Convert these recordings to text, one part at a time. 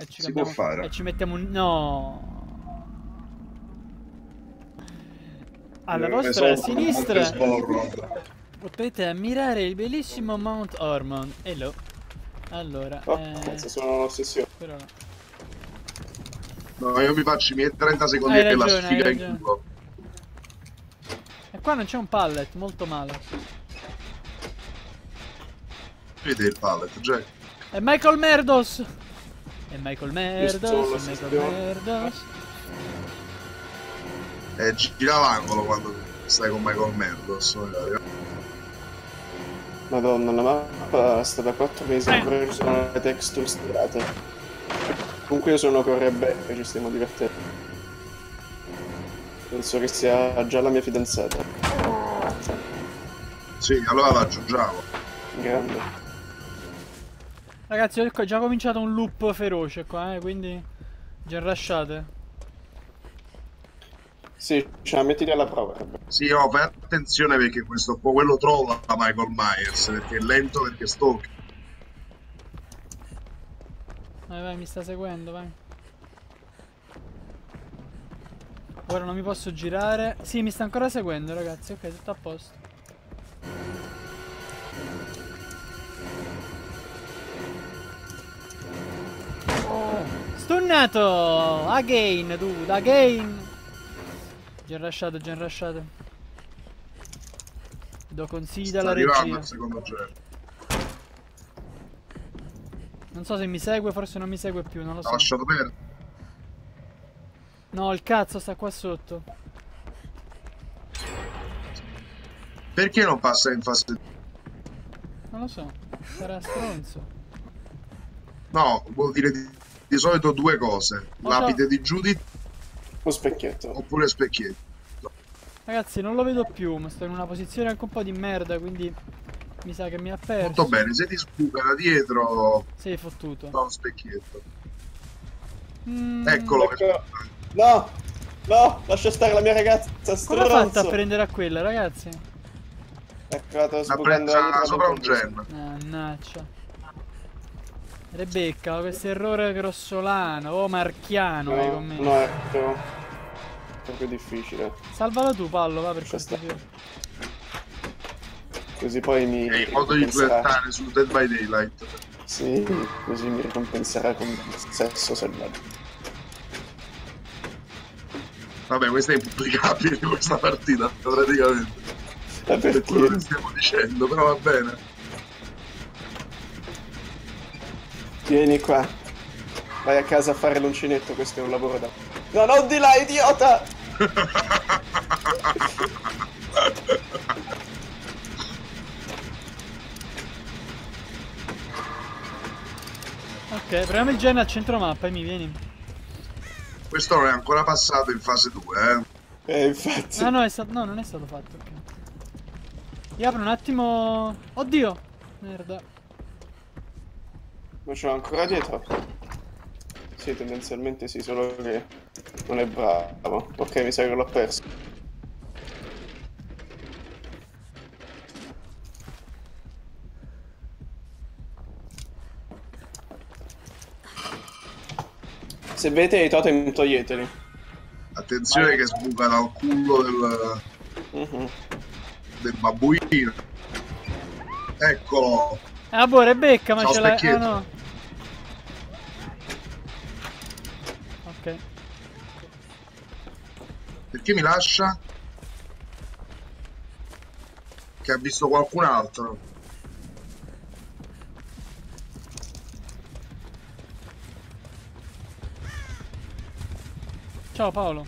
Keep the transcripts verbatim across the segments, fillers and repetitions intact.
E ci si può fare. E ci mettiamo un... No. Alla eh, vostra sinistra potete ammirare il bellissimo Mount Ormond. Hello. Allora... Oh, eh... sono un'ossessione. Però... No, io mi faccio i miei trenta secondi che la sfiga in culo. E qua non c'è un pallet, molto male. Vedi il pallet, Jack. È Michael Merdos! È Michael Merdos, è Michael Merdos. Eh, gira l'angolo quando stai con Michael Merdos, magari. Madonna, la mappa sta da quattro mesi eh. ancora che sono le texture stirate. Comunque io sono con Rebecca, ci stiamo divertendo. Penso che sia già la mia fidanzata. Sì, allora la aggiungiamo. Grande. Ragazzi, ho già cominciato un loop feroce qua, eh, quindi... già lasciate. Sì, ce la mettiti alla prova, Rebecca. Sì, oh, fai attenzione perché questo po' quello trova Michael Myers, perché è lento, perché stalker. Vai, vai, mi sta seguendo, vai. Ora non mi posso girare. Sì, mi sta ancora seguendo, ragazzi. Ok, tutto a posto. Oh, stunnato! Again, dude, again! Gen rasciato, gen rasciato. Do consiglia alla regia. Sta arrivando il secondo giro. Non so se mi segue, forse non mi segue più, non lo so. L'ho lasciato perdere. No, il cazzo sta qua sotto. Perché non passa in fase? Non lo so, sarà stronzo. No, vuol dire di, di solito due cose. L'abite di Judith o specchietto. Oppure specchietto. Ragazzi, non lo vedo più, ma sto in una posizione anche un po' di merda, quindi... mi sa che mi ha perso. Molto bene, se ti spuca da dietro sei fottuto. Fa un specchietto. Mm. Eccolo. Ecco. No, no, lascia stare la mia ragazza. Come ha fatto a prendere a quella, ragazzi? Ecco, sto prendendo sopra un gem. Mannaggia. Rebecca, questo errore grossolano, o oh, marchiano. No, con me. No, ecco. È proprio difficile. Salvalo tu, Paolo, va per questo. Così poi mi... È il modo di flirtare su Dead by Daylight. Sì, così mi ricompenserà con il sesso selvaggio. Vabbè, questa è impubblicabile questa partita, praticamente. È per quello che stiamo dicendo, però va bene. Vieni qua. Vai a casa a fare l'uncinetto, questo è un lavoro da... No, non di là, idiota! Ok, proviamo il gen al centro mappa e mi vieni. Questo non è ancora passato in fase due, eh. Eh, infatti. Ah, no, è no, non è stato fatto. Okay. Io apro un attimo... Oddio! Merda. Ma ce l'ho ancora dietro? Sì, tendenzialmente sì, solo che non è bravo. Ok, mi sa che l'ho perso. Se vedete i totem, toglieteli. Attenzione. Vai. Che sbuca dal culo del... Uh-huh. Del babbuino. Eccolo. Ah boh, Rebecca, ma ce l'ha... Ah no. Ok. Perché mi lascia? Che ha visto qualcun altro. Ciao Paolo.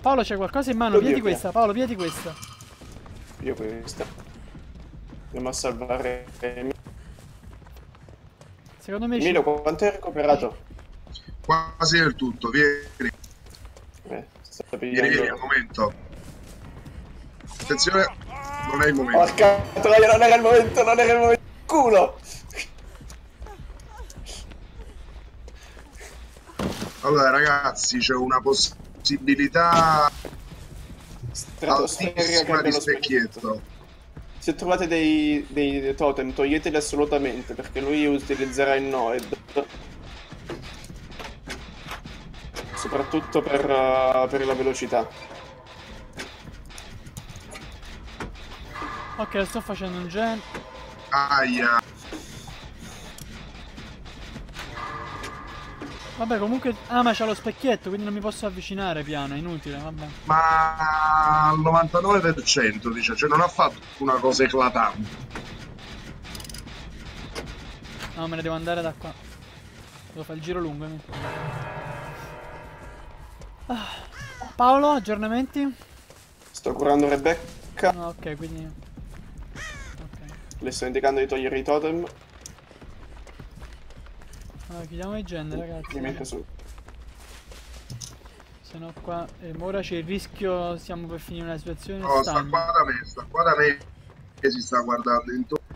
Paolo, c'è qualcosa in mano, oddio, via di questa, mia. Paolo, via di questa. Io questa. Andiamo a salvare... Secondo me... Milo, quanto hai recuperato? Quasi del tutto, vieni. Eh, sta pigliando... Vieni, vieni, al momento. Attenzione, non è il momento. Porca troia, non era il momento, non era il momento. Culo! Allora ragazzi, c'è una possibilità altissima di specchietto. Se trovate dei, dei totem, toglieteli assolutamente, perché lui utilizzerà il Noed. soprattutto per, uh, per la velocità. Ok, sto facendo un gen. Aia. Vabbè, comunque... Ah, ma c'ha lo specchietto, quindi non mi posso avvicinare piano, è inutile, vabbè. Ma... al novantanove per cento, dice, cioè non ha fatto una cosa eclatante. No, me ne devo andare da qua. Devo fare il giro lungo. Ah. Paolo, aggiornamenti? Sto curando Rebecca. Ah, ok, quindi... Okay. Le sto indicando di togliere i totem. Allora, chiudiamo i gen, ragazzi. Mi metto su. Sennò qua... Eh, ora c'è il rischio, stiamo per finire una situazione... No, sta qua da me, sta qua da me. Che si sta guardando intorno.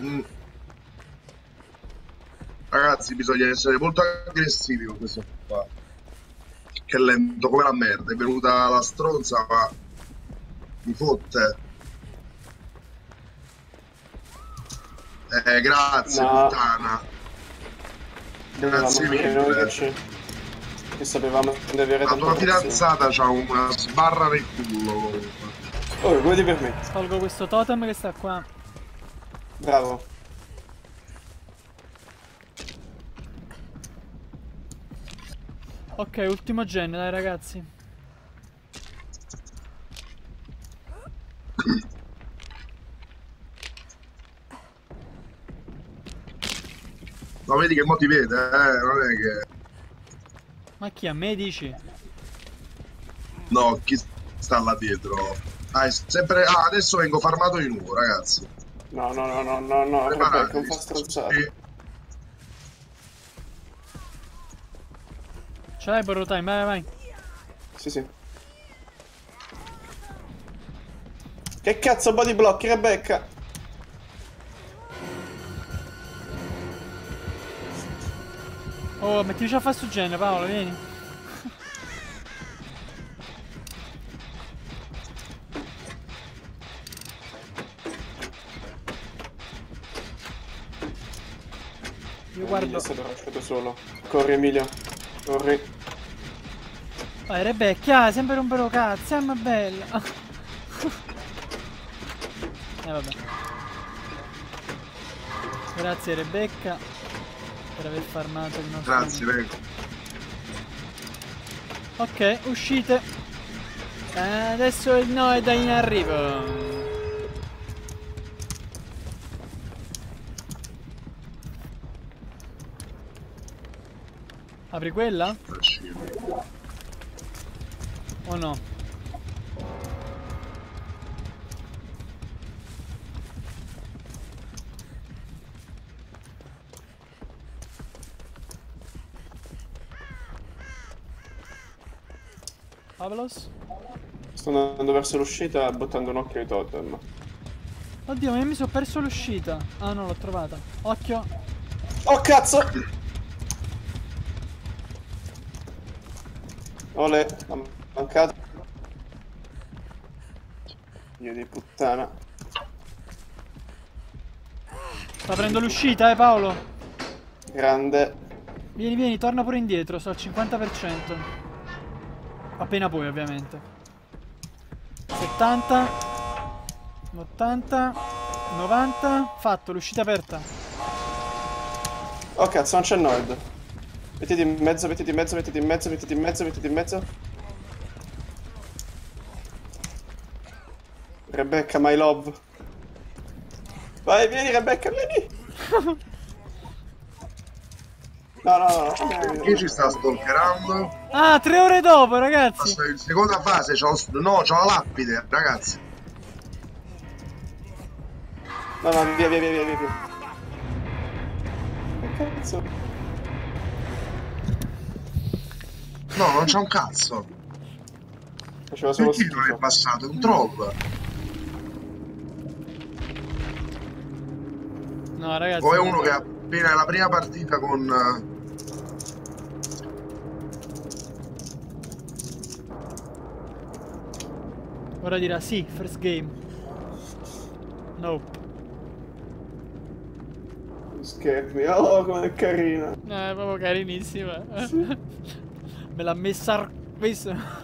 Mm. Ragazzi, bisogna essere molto aggressivi con questo qua. Che è lento come la merda. È venuta la stronza, ma mi fotte. Eh, grazie, no. Puttana. Grazie mille. Che, che sapevamo di avere. La tua fidanzata c'ha una sbarra nel culo. Oh, come ti permetti? Tolgo questo totem che sta qua. Bravo. Ok, ultimo gen, dai ragazzi. Ma vedi che mo ti vede, eh, non è che... Ma chi, a me dici? No, chi sta là dietro? Ah, è sempre... ah, adesso vengo farmato di nuovo, ragazzi. No, no, no, no, no, no, Rebecca, non fa stronzare. Ce l'hai borrow time, vai, vai. Sì, sì. Che cazzo body block, Rebecca? Oh, mettici a fare su genere, Paolo, vieni. Guarda, è stato lasciato solo. Corri, Emilia. Corri. Vai, Rebecca, sempre un bel cazzo, ma bella. E eh, vabbè. Grazie Rebecca per aver farmato il nostro. Grazie, prego. Ok, uscite. Eh, adesso il no è da in arrivo. Apri quella? O no? Pavlos? Sto andando verso l'uscita buttando un occhio ai totem. Oddio, ma io mi sono perso l'uscita. Ah no, l'ho trovata. Occhio. Oh cazzo! Ole, ha mancato. Io di puttana. Sta aprendo l'uscita, eh Paolo. Grande. Vieni, vieni, torna pure indietro, sto al cinquanta per cento. Appena puoi, ovviamente. settanta. ottanta. novanta. Fatto, l'uscita aperta. Oh cazzo, non c'è il nord. Mettiti in mezzo, mettiti in mezzo, mettiti in mezzo, mettiti in mezzo, mettiti in mezzo. Rebecca, my love. Vai, vieni Rebecca, vieni. No, no, no. Chi no, no, ci sta stalkerando? Ah, tre ore dopo, ragazzi. In seconda fase, c'ho... no, c'ho la lapide, ragazzi. No, no, via, via, via, via, via. Che cazzo? No, non c'è un cazzo. Faceva solo schifo. Perché non è passato? È un troll. No, ragazzi. O è uno che è appena la prima partita con... Ora dirà sì, first game. Nope. Schermi, oh com'è carina. Eh, è proprio carinissima. Sì. Me l'ha messa... messa...